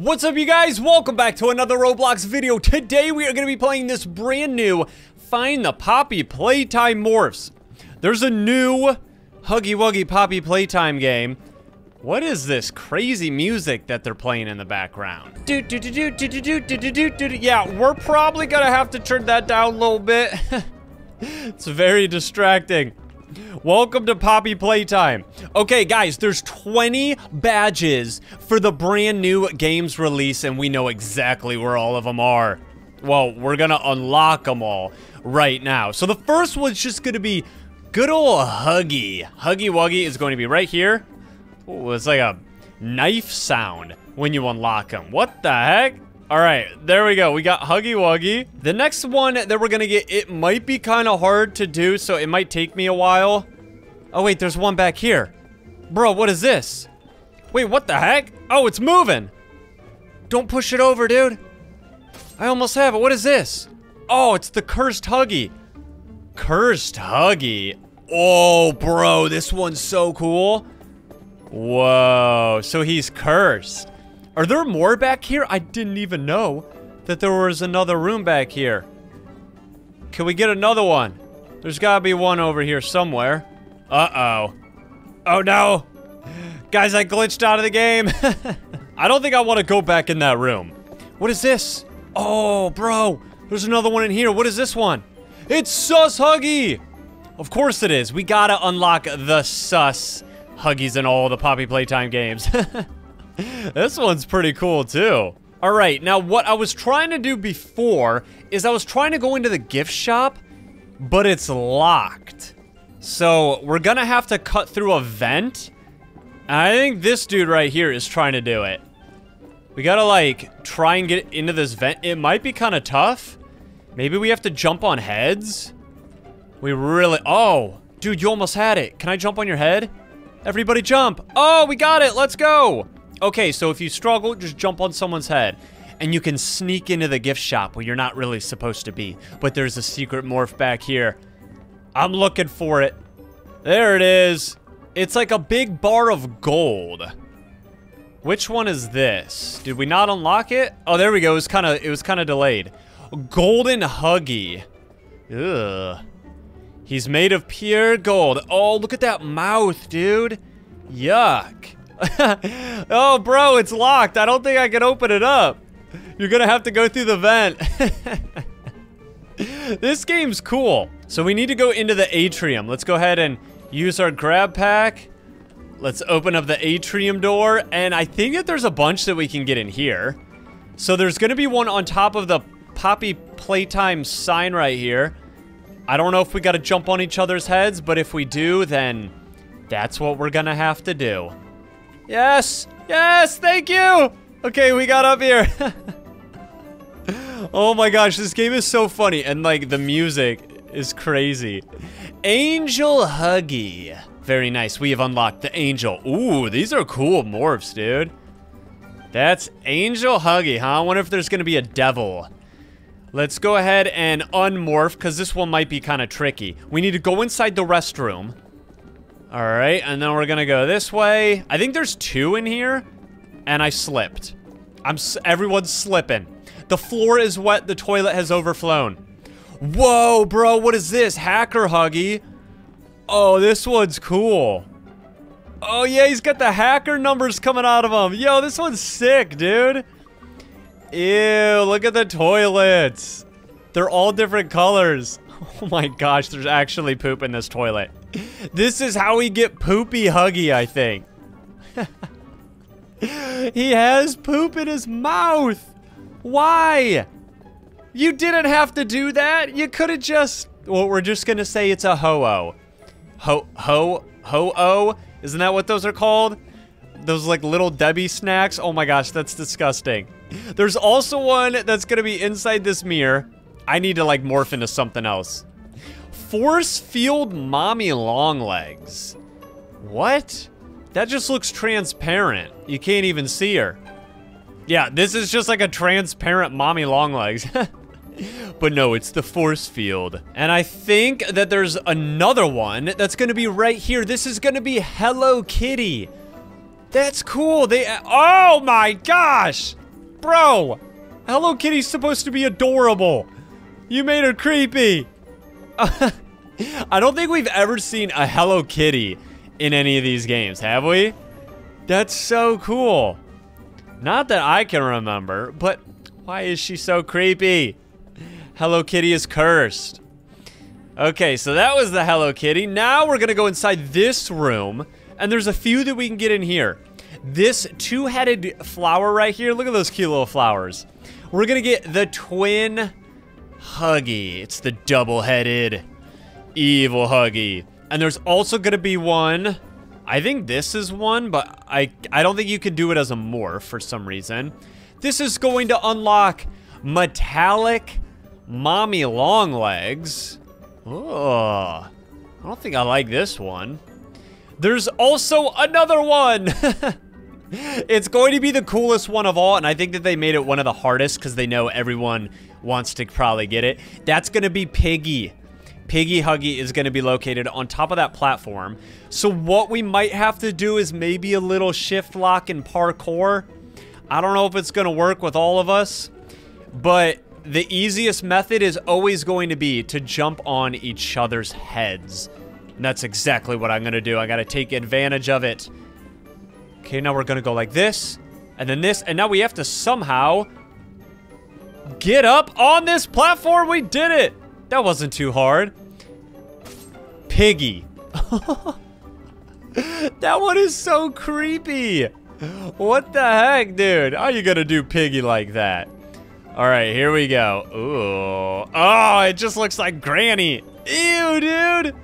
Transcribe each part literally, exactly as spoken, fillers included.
What's up, you guys? Welcome back to another Roblox video. Today we are going to be playing this brand new Find the Poppy Playtime Morphs. There's a new Huggy Wuggy Poppy Playtime game. What is this crazy music that they're playing in the background? Do, do, do, do, do, do, do, do, do. Yeah, we're probably going to have to turn that down a little bit. It's very distracting. Welcome to Poppy Playtime. Okay, guys, there's twenty badges for the brand new game's release, and we know exactly where all of them are. Well, we're gonna unlock them all right now. So the first one's just gonna be good old Huggy. Huggy Wuggy is going to be right here. Ooh, it's like a knife sound when you unlock him. What the heck? All right, there we go. We got Huggy Wuggy. The next one that we're gonna get, it might be kind of hard to do, so it might take me a while. Oh wait, there's one back here. Bro, what is this? Wait, what the heck? Oh, it's moving. Don't push it over, dude. I almost have it. What is this? Oh, it's the cursed Huggy. Cursed Huggy. Oh, bro, this one's so cool. Whoa, so he's cursed. Are there more back here? I didn't even know that there was another room back here. Can we get another one? There's gotta be one over here somewhere. Uh-oh. Oh, no. Guys, I glitched out of the game. I don't think I want to go back in that room. What is this? Oh, bro. There's another one in here. What is this one? It's Sus Huggy. Of course it is. We gotta unlock the Sus Huggies in all the Poppy Playtime games. This one's pretty cool, too. All right, now what I was trying to do before is I was trying to go into the gift shop, but it's locked. So we're going to have to cut through a vent. And I think this dude right here is trying to do it. We got to, like, try and get into this vent. It might be kind of tough. Maybe we have to jump on heads. We really... Oh, dude, you almost had it. Can I jump on your head? Everybody jump. Oh, we got it. Let's go. Okay, so if you struggle, just jump on someone's head. And you can sneak into the gift shop where you're not really supposed to be. But there's a secret morph back here. I'm looking for it. There it is. It's like a big bar of gold. Which one is this? Did we not unlock it? Oh, there we go. It was kind of it was kind of delayed. Golden Huggy. Ugh. He's made of pure gold. Oh, look at that mouth, dude. Yuck. Oh, bro, it's locked. I don't think I can open it up. You're gonna have to go through the vent. This game's cool. So we need to go into the atrium. Let's go ahead and use our grab pack. Let's open up the atrium door, and I think that there's a bunch that we can get in here. So there's gonna be one on top of the Poppy Playtime sign right here. I don't know if we gotta jump on each other's heads, but if we do, then that's what we're gonna have to do. Yes! Yes! Thank you! Okay, we got up here. Oh my gosh, this game is so funny. And like, the music is crazy. Angel Huggy. Very nice. We have unlocked the angel. Ooh, these are cool morphs, dude. That's Angel Huggy, huh? I wonder if there's going to be a devil. Let's go ahead and unmorph, because this one might be kind of tricky. We need to go inside the restroom. All right, and then we're gonna go this way. I think there's two in here, and I slipped. I'm s everyone's slipping. The floor is wet, the toilet has overflown. Whoa, bro, what is this? Hacker Huggy. Oh, this one's cool. Oh yeah, he's got the hacker numbers coming out of him. Yo, this one's sick, dude. Ew, look at the toilets. They're all different colors. Oh my gosh, there's actually poop in this toilet. This is how we get Poopy Huggy, I think. He has poop in his mouth. Why? You didn't have to do that. You could have just... Well, we're just going to say it's a ho-oh. Ho, ho, ho-oh? Isn't that what those are called? Those, like, little Debbie snacks? Oh my gosh, that's disgusting. There's also one that's going to be inside this mirror. I need to, like, morph into something else. Force field Mommy Long Legs. What? That just looks transparent. You can't even see her. Yeah, this is just like a transparent Mommy Long Legs. But no, it's the force field. And I think that there's another one that's going to be right here. This is going to be Hello Kitty. That's cool. They. Oh my gosh. Bro! Hello Kitty's supposed to be adorable. You made her creepy. I don't think we've ever seen a Hello Kitty in any of these games, have we? That's so cool. Not that I can remember, but why is she so creepy? Hello Kitty is cursed. Okay, so that was the Hello Kitty. Now we're gonna go inside this room, and there's a few that we can get in here. This two-headed flower right here, look at those cute little flowers. We're gonna get the twin Huggy. It's the double-headed evil Huggy. And there's also gonna be one, I think this is one, but I, I don't think you could do it as a morph for some reason. This is going to unlock metallic Mommy Long Legs. Oh, I don't think I like this one. There's also another one. It's going to be the coolest one of all, and I think that they made it one of the hardest because they know everyone wants to probably get it. That's going to be Piggy. Piggy Huggy is going to be located on top of that platform. So what we might have to do is maybe a little shift lock and parkour. I don't know if it's going to work with all of us, but the easiest method is always going to be to jump on each other's heads. And that's exactly what I'm going to do. I got to take advantage of it. Okay, now we're going to go like this, and then this, and now we have to somehow get up on this platform. We did it. That wasn't too hard. Piggy. That one is so creepy. What the heck, dude? How are you gonna do Piggy like that? All right, here we go. Ooh. Oh, it just looks like Granny. Ew, dude.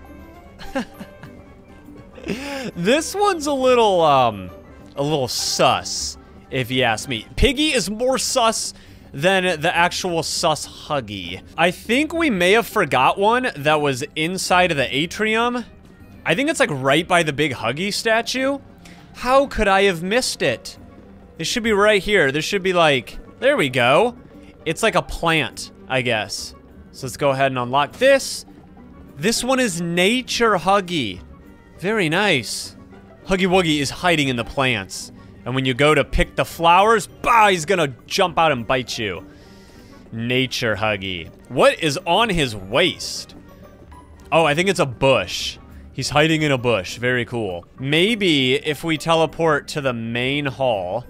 This one's a little, um, a little sus, if you ask me. Piggy is more sus than the actual sus Huggy. I think we may have forgot one that was inside of the atrium. I think it's like right by the big Huggy statue. How could I have missed it? It should be right here. There should be like, there we go. It's like a plant, I guess. So let's go ahead and unlock this. This one is Nature Huggy. Very nice. Huggy Wuggy is hiding in the plants. And when you go to pick the flowers, bah, he's gonna jump out and bite you. Nature Huggy. What is on his waist? Oh, I think it's a bush. He's hiding in a bush. Very cool. Maybe if we teleport to the main hall.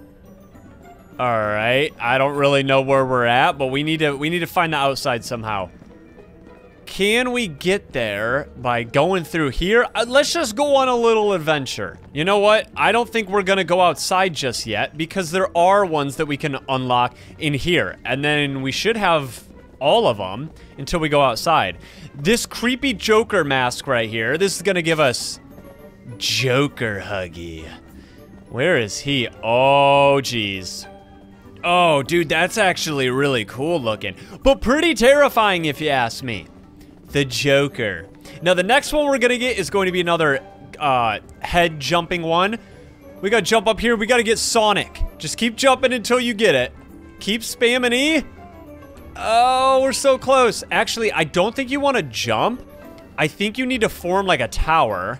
All right. I don't really know where we're at, but we need to we need to find the outside somehow. Can we get there by going through here? Uh, let's just go on a little adventure. You know what? I don't think we're gonna go outside just yet because there are ones that we can unlock in here. And then we should have all of them until we go outside. This creepy Joker mask right here, this is gonna give us Joker Huggy. Where is he? Oh, geez. Oh, dude, that's actually really cool looking, but pretty terrifying if you ask me. The Joker. Now the next one we're gonna get is going to be another uh, head jumping one. We gotta jump up here. We gotta get Sonic. Just keep jumping until you get it. Keep spamming E. Oh, we're so close. Actually, I don't think you want to jump. I think you need to form like a tower.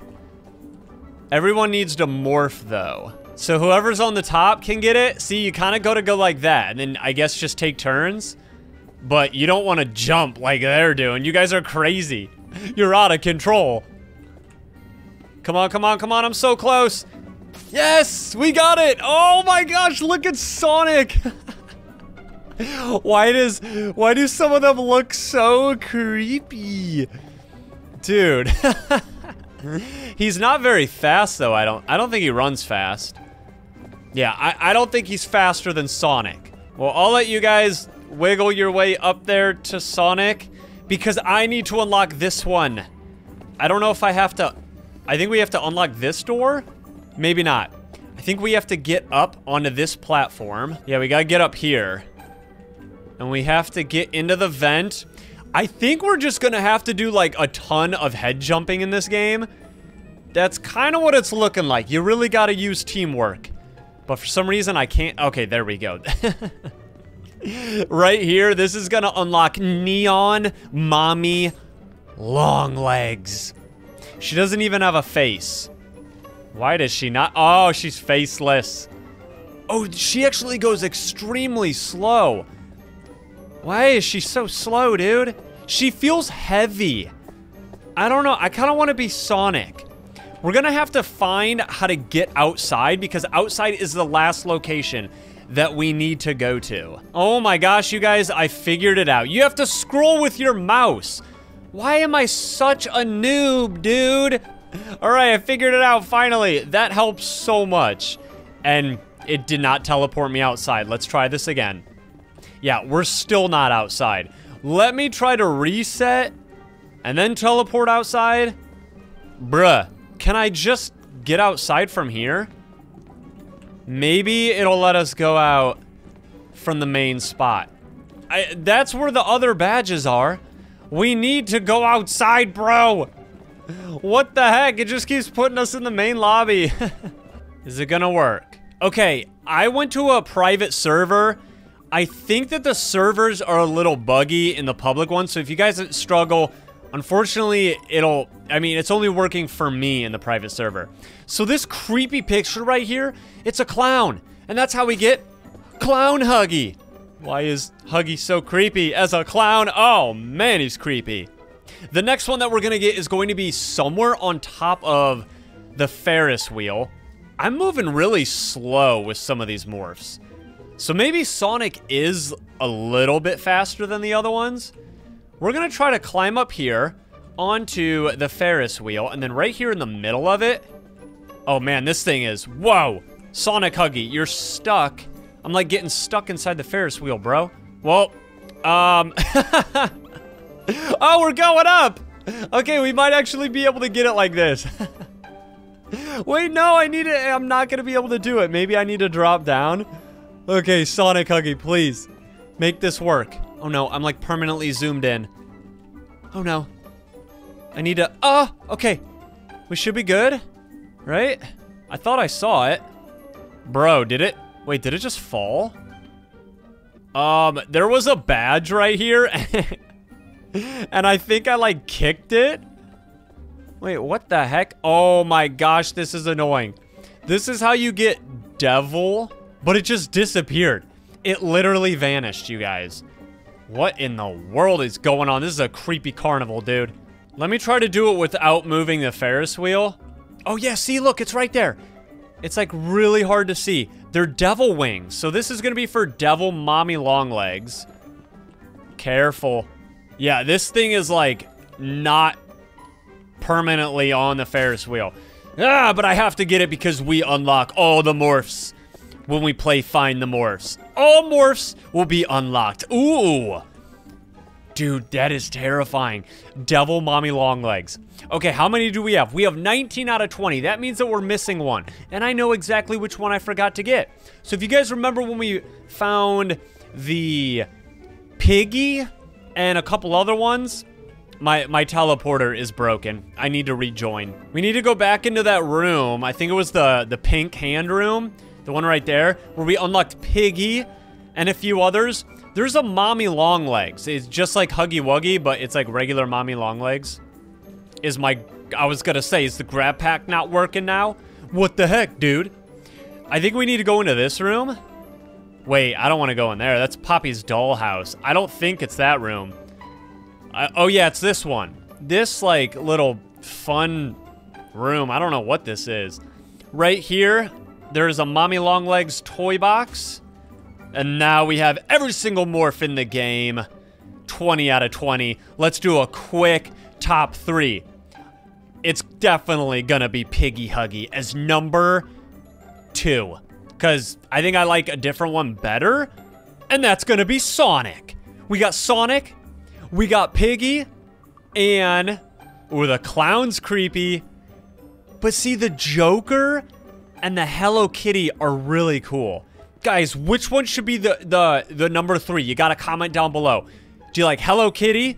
Everyone needs to morph though. So whoever's on the top can get it. See, you kind of got to go like that, and then I guess just take turns. But you don't want to jump like they're doing. You guys are crazy. You're out of control. Come on, come on, come on. I'm so close. Yes, we got it. Oh my gosh, look at Sonic. Why does, why do some of them look so creepy? Dude. He's not very fast though, I don't, I don't think he runs fast. Yeah, I, I don't think he's faster than Sonic. Well, I'll let you guys wiggle your way up there to Sonic because I need to unlock this one. I don't know if I have to. I think we have to unlock this door. Maybe not. I think we have to get up onto this platform. Yeah, we gotta get up here. And we have to get into the vent. I think we're just gonna have to do like a ton of head jumping in this game. That's kind of what it's looking like. You really gotta use teamwork. But for some reason I can't. Okay, there we go. Right here, this is gonna unlock Neon Mommy Long Legs. She doesn't even have a face. Why does she not? Oh, she's faceless. Oh, she actually goes extremely slow. Why is she so slow, dude? She feels heavy. I don't know. I kind of want to be Sonic. We're going to have to find how to get outside because outside is the last location that we need to go to. Oh my gosh, you guys, I figured it out. You have to scroll with your mouse. Why am I such a noob, dude? All right, I figured it out finally. That helps so much. And it did not teleport me outside. Let's try this again. Yeah, we're still not outside. Let me try to reset and then teleport outside. Bruh. Can I just get outside from here? Maybe it'll let us go out from the main spot. I, that's where the other badges are. We need to go outside, bro. What the heck? It just keeps putting us in the main lobby. Is it gonna work? Okay, I went to a private server. I think that the servers are a little buggy in the public one, so if you guys struggle, unfortunately, it'll, I mean, it's only working for me in the private server. So this creepy picture right here, it's a clown. And that's how we get Clown Huggy. Why is Huggy so creepy as a clown? Oh, man, he's creepy. The next one that we're going to get is going to be somewhere on top of the Ferris wheel. I'm moving really slow with some of these morphs. So maybe Sonic is a little bit faster than the other ones. We're going to try to climb up here onto the Ferris wheel. And then right here in the middle of it. Oh, man, this thing is. Whoa. Sonic Huggy, you're stuck. I'm, like, getting stuck inside the Ferris wheel, bro. Well, um. Oh, we're going up. Okay, we might actually be able to get it like this. Wait, no, I need it. I'm not going to be able to do it. Maybe I need to drop down. Okay, Sonic Huggy, please make this work. Oh no, I'm like permanently zoomed in. Oh no. I need to, oh, okay. We should be good, right? I thought I saw it. Bro, did it, wait, did it just fall? Um, there was a badge right here and I think I like kicked it. Wait, what the heck? Oh my gosh, this is annoying. This is how you get devil, but it just disappeared. It literally vanished, you guys. What in the world is going on? This is a creepy carnival, dude. Let me try to do it without moving the Ferris wheel. Oh, yeah. See, look. It's right there. It's, like, really hard to see. They're devil wings. So this is going to be for devil mommy long legs. Careful. Yeah, this thing is, like, not permanently on the Ferris wheel. Ah, but I have to get it because we unlock all the morphs when we play Find the Morphs. All morphs will be unlocked. Ooh. Dude, that is terrifying. Devil Mommy Long Legs. Okay, how many do we have? We have nineteen out of twenty. That means that we're missing one. And I know exactly which one I forgot to get. So if you guys remember when we found the Piggy and a couple other ones, My, my teleporter is broken. I need to rejoin. We need to go back into that room. I think it was the, the pink hand room. The one right there, where we unlocked Piggy and a few others. There's a Mommy Long Legs. It's just like Huggy Wuggy, but it's like regular Mommy Long Legs. Is my, I was gonna say, is the grab pack not working now? What the heck, dude? I think we need to go into this room. Wait, I don't want to go in there. That's Poppy's dollhouse. I don't think it's that room. I, oh yeah, it's this one. This like little fun room. I don't know what this is. Right here. There's a Mommy Long Legs toy box. And now we have every single morph in the game. twenty out of twenty. Let's do a quick top three. It's definitely gonna be Piggy Huggy as number two. Because I think I like a different one better. And that's gonna be Sonic. We got Sonic. We got Piggy. And, ooh, the clown's creepy. But see, the Joker and the Hello Kitty are really cool. Guys, which one should be the, the, the number three? You gotta comment down below. Do you like Hello Kitty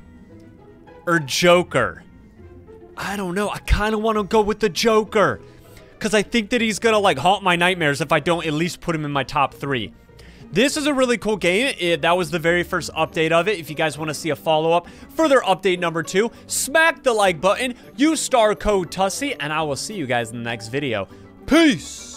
or Joker? I don't know. I kind of want to go with the Joker. Because I think that he's gonna like haunt my nightmares if I don't at least put him in my top three. This is a really cool game. It, that was the very first update of it. If you guys want to see a follow-up, further update number two, smack the like button, use star code Tussie, and I will see you guys in the next video. Peace!